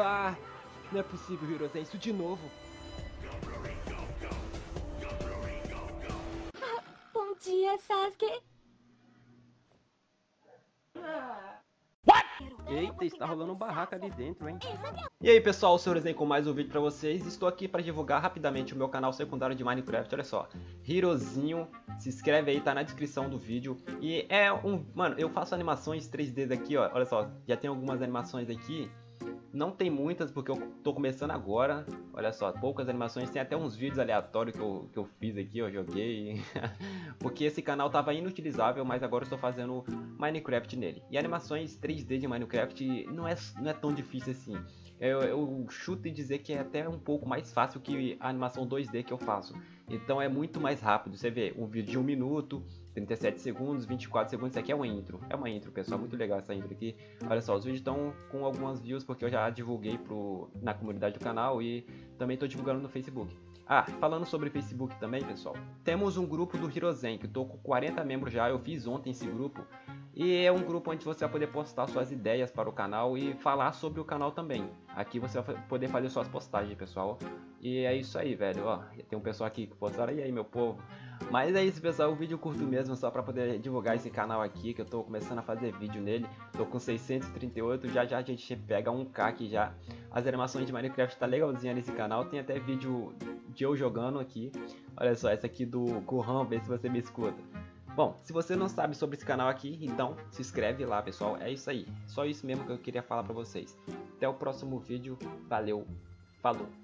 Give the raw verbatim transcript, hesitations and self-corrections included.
Ah, não é possível, Hirozem, isso de novo. Bom dia, Sasuke. Eita, está rolando um barraco ali dentro, hein? E aí, pessoal, o seu Hirozem com mais um vídeo pra vocês. Estou aqui para divulgar rapidamente o meu canal secundário de Minecraft, olha só. Hirozinho, se inscreve aí, tá na descrição do vídeo. E é um... Mano, eu faço animações três D daqui, ó. Olha só, já tem algumas animações aqui. Não tem muitas, porque eu tô começando agora. Olha só, poucas animações. Tem até uns vídeos aleatórios que eu, que eu fiz aqui, eu joguei. Porque esse canal tava inutilizável, mas agora eu estou fazendo Minecraft nele. E animações três D de Minecraft não é, não é tão difícil assim. Eu, eu chuto e dizer que é até um pouco mais fácil que a animação dois D que eu faço. Então é muito mais rápido. Você vê, um vídeo de um minuto, trinta e sete segundos, vinte e quatro segundos, isso aqui é uma intro. É uma intro, pessoal, muito legal essa intro aqui. Olha só, os vídeos estão com algumas views porque eu já divulguei pro, na comunidade do canal e também estou divulgando no Facebook. Ah, falando sobre Facebook também, pessoal, temos um grupo do Hirozem, que eu tô com quarenta membros já, eu fiz ontem esse grupo. E é um grupo onde você vai poder postar suas ideias para o canal e falar sobre o canal também. Aqui você vai poder fazer suas postagens, pessoal. E é isso aí, velho, ó. Tem um pessoal aqui que postaram, e aí, meu povo. Mas é isso, pessoal, o vídeo curto mesmo, só para poder divulgar esse canal aqui, que eu tô começando a fazer vídeo nele. Tô com seiscentos e trinta e oito, já já a gente pega um K aqui já. As animações de Minecraft tá legalzinha nesse canal, tem até vídeo de eu jogando aqui. Olha só, essa aqui do Guhan, vê se você me escuta. Bom, se você não sabe sobre esse canal aqui, então se inscreve lá, pessoal. É isso aí, só isso mesmo que eu queria falar pra vocês. Até o próximo vídeo, valeu, falou!